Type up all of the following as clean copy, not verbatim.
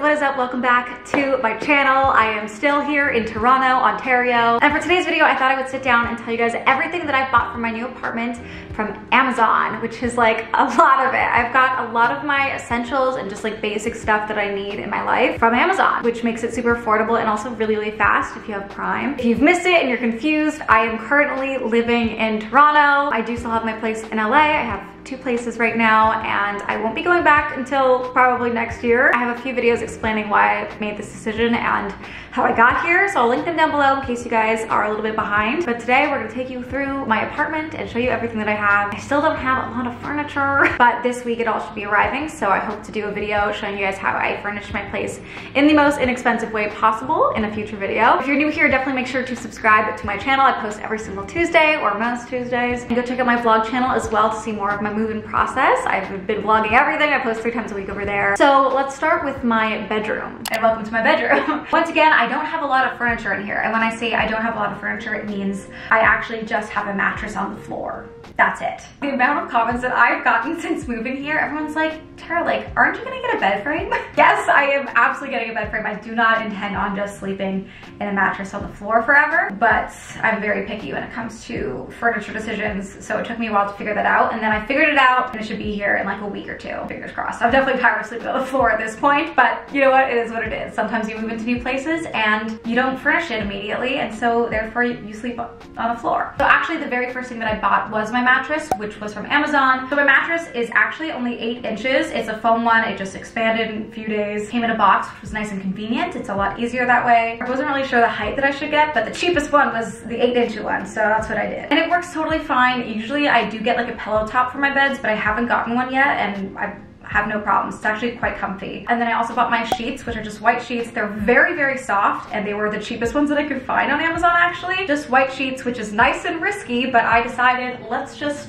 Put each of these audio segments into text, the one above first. what is up? Welcome back to my channel. I am still here in Toronto, Ontario. And for today's video, I thought I would sit down and tell you guys everything that I've bought for my new apartment from Amazon, which is like a lot of it. I've got a lot of my essentials and just like basic stuff that I need in my life from Amazon, which makes it super affordable and also really, really fast if you have Prime. If you've missed it and you're confused, I am currently living in Toronto. I do still have my place in LA. I have two places right now, and I won't be going back until probably next year. I have a few videos explaining why I made this decision and how I got here, so I'll link them down below in case you guys are a little bit behind. But today we're gonna take you through my apartment and show you everything that I have. I still don't have a lot of furniture, but this week it all should be arriving, so I hope to do a video showing you guys how I furnished my place in the most inexpensive way possible in a future video. If you're new here, definitely make sure to subscribe to my channel. I post every single Tuesday, or most Tuesdays. And go check out my vlog channel as well to see more of my move-in process. I've been vlogging everything. I post 3 times a week over there. So let's start with my bedroom. And welcome to my bedroom. Once again, I don't have a lot of furniture in here. And when I say I don't have a lot of furniture, it means I actually just have a mattress on the floor. That's it. The amount of comments that I've gotten since moving here, everyone's like, Tara, like, aren't you gonna get a bed frame? Yes, I am absolutely getting a bed frame. I do not intend on just sleeping in a mattress on the floor forever, but I'm very picky when it comes to furniture decisions, so it took me a while to figure that out, and then I figured it out, and it should be here in like a week or two. Fingers crossed. I'm definitely tired of sleeping on the floor at this point, but you know what? It is what it is. Sometimes you move into new places and you don't furnish it immediately, and so therefore you sleep on the floor. So actually the very first thing that I bought was my mattress, which was from Amazon. So my mattress is actually only 8 inches. It's a foam one. It just expanded in a few days. Came in a box, which was nice and convenient. It's a lot easier that way. I wasn't really sure the height that I should get, but the cheapest one was the 8-inch one, so that's what I did. And it works totally fine. Usually I do get like a pillow top for my beds, but I haven't gotten one yet, and I have no problems. It's actually quite comfy. And then I also bought my sheets, which are just white sheets. They're very, very soft, and they were the cheapest ones that I could find on Amazon, actually. Just white sheets, which is nice and risky, but I decided let's just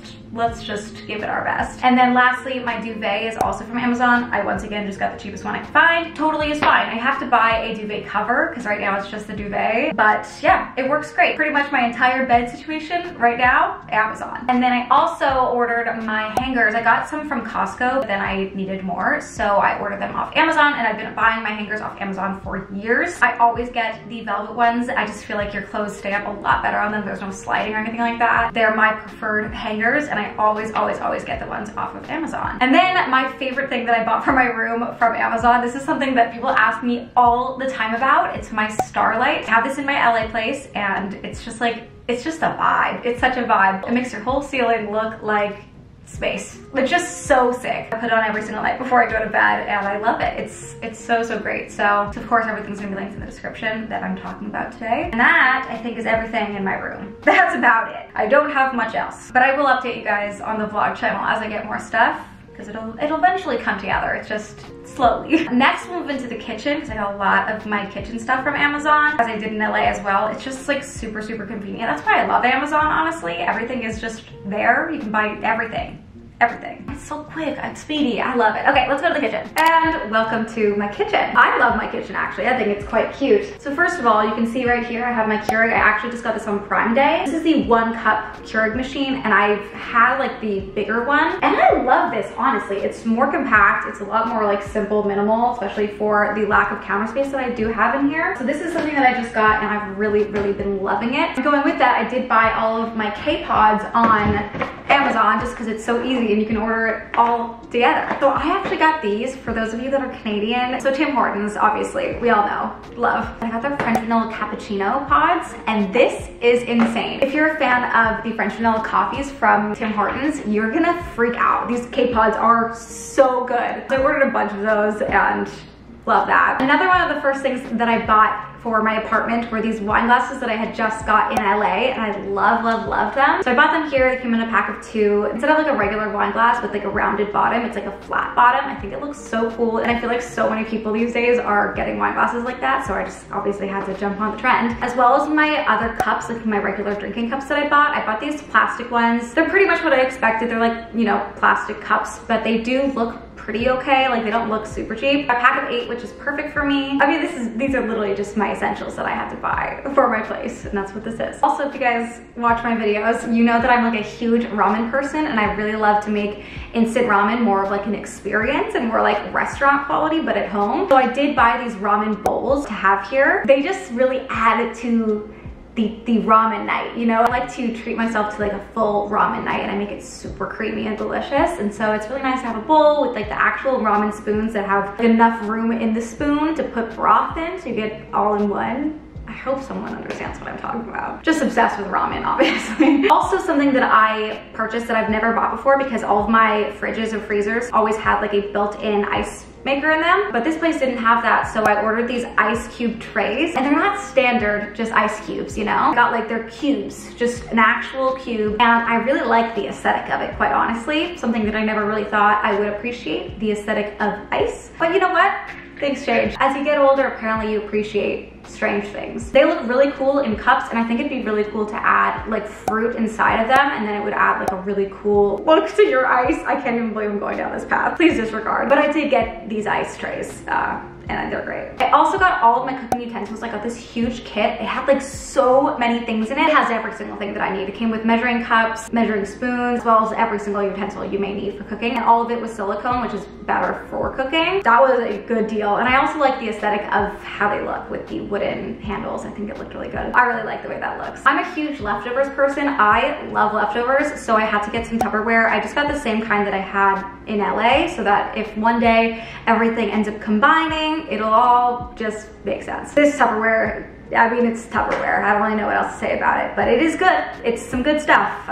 give it our best. And then lastly, my duvet is also from Amazon. I once again just got the cheapest one I could find. Totally is fine. I have to buy a duvet cover because right now it's just the duvet. But yeah, it works great. Pretty much my entire bed situation right now, Amazon. And then I also ordered my hangers. I got some from Costco, but then I needed more, so I ordered them off Amazon, and I've been buying my hangers off Amazon for years. I always get the velvet ones. I just feel like your clothes stay up a lot better on them. There's no sliding or anything like that. They're my preferred hangers, and I always get the ones off of Amazon. And then my favorite thing that I bought for my room from Amazon, this is something that people ask me all the time about. It's my starlight. I have this in my LA place, and it's just a vibe. It's such a vibe. It makes your whole ceiling look like space. It's just so sick. I put it on every single night before I go to bed, and I love it. It's so, so great. So of course everything's gonna be linked in the description that I'm talking about today. And that, I think, is everything in my room. That's about it. I don't have much else, but I will update you guys on the vlog channel as I get more stuff, because it'll eventually come together. It's just slowly. Next, we'll move into the kitchen, because I got a lot of my kitchen stuff from Amazon, as I did in LA as well. It's just like super, super convenient. That's why I love Amazon, honestly. Everything is just there. You can buy everything. Everything. It's so quick, it's speedy, I love it. Okay, let's go to the kitchen. And welcome to my kitchen. I love my kitchen, actually. I think it's quite cute. So first of all, you can see right here, I have my Keurig. I actually just got this on Prime Day. This is the 1-cup Keurig machine, and I've had like the bigger one. And I love this, honestly. It's more compact. It's a lot more like simple, minimal, especially for the lack of counter space that I do have in here. So this is something that I just got, and I've really, really been loving it. Going with that, I did buy all of my K-pods on Amazon, just because it's so easy and you can order it all together. So I actually got these for those of you that are Canadian. So Tim Hortons, obviously, we all know, love. I got their French vanilla cappuccino pods, and this is insane. If you're a fan of the French vanilla coffees from Tim Hortons, you're gonna freak out. These K-pods are so good. So I ordered a bunch of those and love that. Another one of the first things that I bought for my apartment were these wine glasses that I had just got in LA, and I love, love, love them. So I bought them here. They came in a pack of 2. Instead of like a regular wine glass with like a rounded bottom, it's like a flat bottom. I think it looks so cool, and I feel like so many people these days are getting wine glasses like that, so I just obviously had to jump on the trend. As well as my other cups, like my regular drinking cups that I bought these plastic ones. They're pretty much what I expected. They're like, you know, plastic cups, but they do look pretty okay. Like, they don't look super cheap. A pack of 8, which is perfect for me. I mean, these are literally just my essentials that I have to buy for my place, and that's what this is. Also, if you guys watch my videos, you know that I'm like a huge ramen person, and I really love to make instant ramen more of like an experience and more like restaurant quality, but at home. So I did buy these ramen bowls to have here. They just really add it to the ramen night, you know? I like to treat myself to like a full ramen night, and I make it super creamy and delicious. And so it's really nice to have a bowl with like the actual ramen spoons that have enough room in the spoon to put broth in, so you get all in one. I hope someone understands what I'm talking about. Just obsessed with ramen, obviously. Also, something that I purchased that I've never bought before, because all of my fridges or freezers always had like a built-in ice maker in them, but this place didn't have that, so I ordered these ice cube trays, and they're not standard just ice cubes, you know? I got like their cubes, just an actual cube, and I really like the aesthetic of it, quite honestly. Something that I never really thought I would appreciate, the aesthetic of ice. But you know what? Things change. As you get older, apparently you appreciate strange things. They look really cool in cups, and I think it'd be really cool to add like fruit inside of them, and then it would add like a really cool look to your ice. I can't even believe I'm going down this path. Please disregard. But I did get these ice trays, and they're great. I also got all of my cooking utensils. I got this huge kit. It had like so many things in it. It has every single thing that I need. It came with measuring cups, measuring spoons, as well as every single utensil you may need for cooking. And all of it was silicone, which is better for cooking. That was a good deal. And I also like the aesthetic of how they look with the wooden handles. I think it looked really good. I really like the way that looks. I'm a huge leftovers person. I love leftovers, so I had to get some Tupperware. I just got the same kind that I had in LA, so that if one day everything ends up combining, it'll all just make sense. This Tupperware, I mean, it's Tupperware. I don't really know what else to say about it, but it is good. It's some good stuff.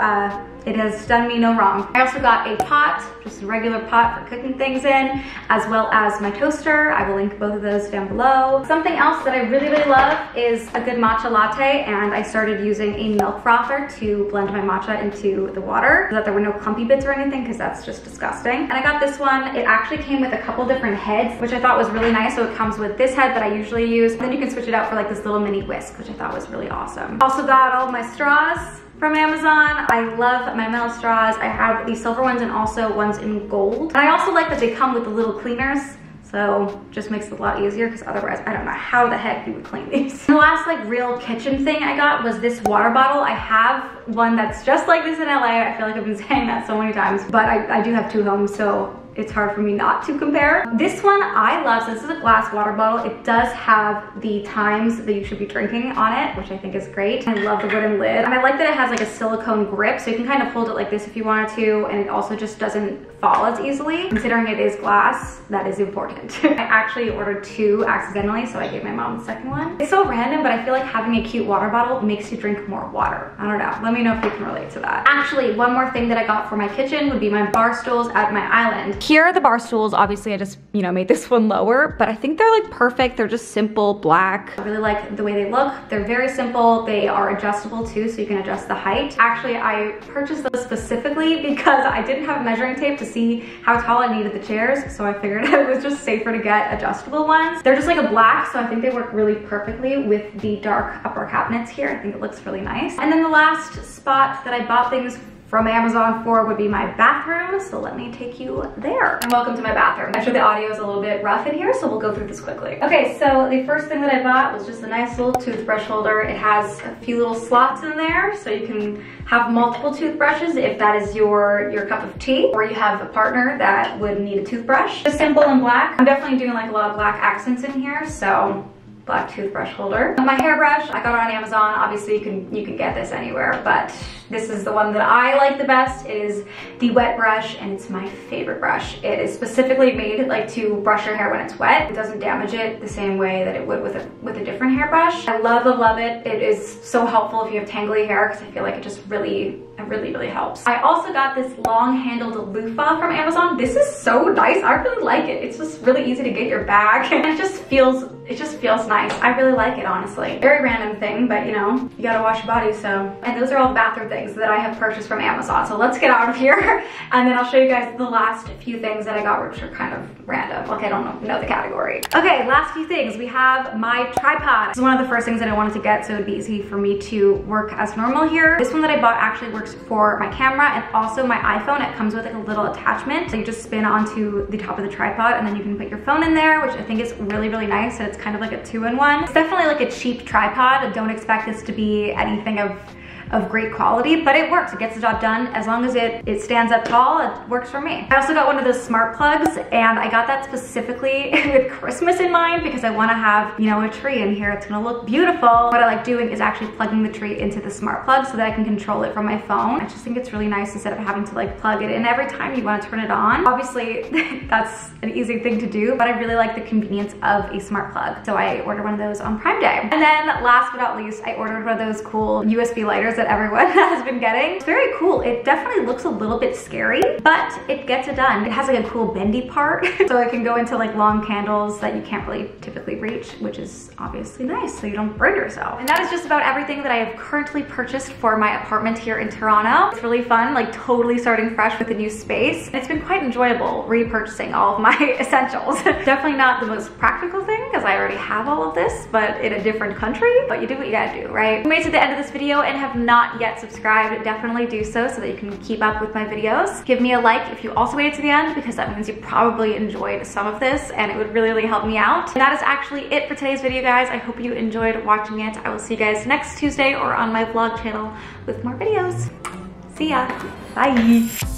It has done me no wrong. I also got a pot, just a regular pot for cooking things in, as well as my toaster. I will link both of those down below. Something else that I really, really love is a good matcha latte, and I started using a milk frother to blend my matcha into the water so that there were no clumpy bits or anything, because that's just disgusting. And I got this one. It actually came with a couple different heads, which I thought was really nice. So it comes with this head that I usually use, and then you can switch it out for like this little mini whisk, which I thought was really awesome. Also got all of my straws from Amazon. I love my metal straws. I have these silver ones and also ones in gold. And I also like that they come with the little cleaners, so just makes it a lot easier, because otherwise I don't know how the heck you would clean these. The last like real kitchen thing I got was this water bottle. I have one that's just like this in LA. I feel like I've been saying that so many times, but I do have two homes, so it's hard for me not to compare. This one I love. So this is a glass water bottle. It does have the times that you should be drinking on it, which I think is great. I love the wooden lid. And I like that it has like a silicone grip, so you can kind of hold it like this if you wanted to, and it also just doesn't fall as easily. Considering it is glass, that is important. I actually ordered two accidentally, so I gave my mom the second one. It's so random, but I feel like having a cute water bottle makes you drink more water. I don't know. Let me know if you can relate to that. Actually, one more thing that I got for my kitchen would be my bar stools at my island. Here are the bar stools. Obviously, I just, you know, made this one lower, but I think they're like perfect. They're just simple black. I really like the way they look. They're very simple. They are adjustable too, so you can adjust the height. Actually, I purchased those specifically because I didn't have a measuring tape to see how tall I needed the chairs, so I figured it was just safer to get adjustable ones. They're just like a black, so I think they work really perfectly with the dark upper cabinets here. I think it looks really nice. And then the last spot that I bought things from Amazon for would be my bathroom, so let me take you there. And welcome to my bathroom. I'm sure the audio is a little bit rough in here, so we'll go through this quickly. Okay, so the first thing that I bought was just a nice little toothbrush holder. It has a few little slots in there, so you can have multiple toothbrushes if that is your cup of tea, or you have a partner that would need a toothbrush. Just simple and black. I'm definitely doing like a lot of black accents in here, so black toothbrush holder. My hairbrush, I got it on Amazon. Obviously, you can get this anywhere, but this is the one that I like the best. It is the wet brush, and it's my favorite brush. It is specifically made like to brush your hair when it's wet. It doesn't damage it the same way that it would with a different hairbrush. I love it. It is so helpful if you have tangly hair, because I feel like it just really helps. I also got this long-handled loofah from Amazon. This is so nice. I really like it. It's just really easy to get your bag, and it just feels nice. I really like it, honestly. Very random thing, but you know, you gotta wash your body, so. And those are all bathroom things that I have purchased from Amazon, so let's get out of here, and then I'll show you guys the last few things that I got, which are kind of random. Like, I don't know the category. Okay, last few things. We have my tripod. This is one of the first things that I wanted to get, so it'd be easy for me to work as normal here. This one that I bought actually works works for my camera and also my iPhone. It comes with like a little attachment. So you just spin onto the top of the tripod and then you can put your phone in there, which I think is really, really nice. So it's kind of like a two-in-one. It's definitely like a cheap tripod. Don't expect this to be anything of great quality, but it works. It gets the job done. As long as it stands up tall, it works for me. I also got one of those smart plugs, and I got that specifically with Christmas in mind because I want to have, you know, a tree in here. It's gonna look beautiful. What I like doing is actually plugging the tree into the smart plug so that I can control it from my phone. I just think it's really nice instead of having to like plug it in every time you want to turn it on. Obviously, that's an easy thing to do, but I really like the convenience of a smart plug. So I ordered one of those on Prime Day. And then last but not least, I ordered one of those cool USB lighters that everyone has been getting. It's very cool. It definitely looks a little bit scary, but it gets it done. It has like a cool bendy part, so it can go into like long candles that you can't really typically reach, which is obviously nice so you don't burn yourself. And that is just about everything that I have currently purchased for my apartment here in Toronto. It's really fun, like totally starting fresh with a new space. And it's been quite enjoyable repurchasing all of my essentials. Definitely not the most practical thing because I already have all of this, but in a different country. But you do what you gotta do, right? If you made it to the end of this video and have not yet subscribed, definitely do so that you can keep up with my videos. Give me a like if you also made it to the end because that means you probably enjoyed some of this and it would really, really help me out. And that is actually it for today's video, guys. I hope you enjoyed watching it. I will see you guys next Tuesday or on my vlog channel with more videos. See ya. Bye.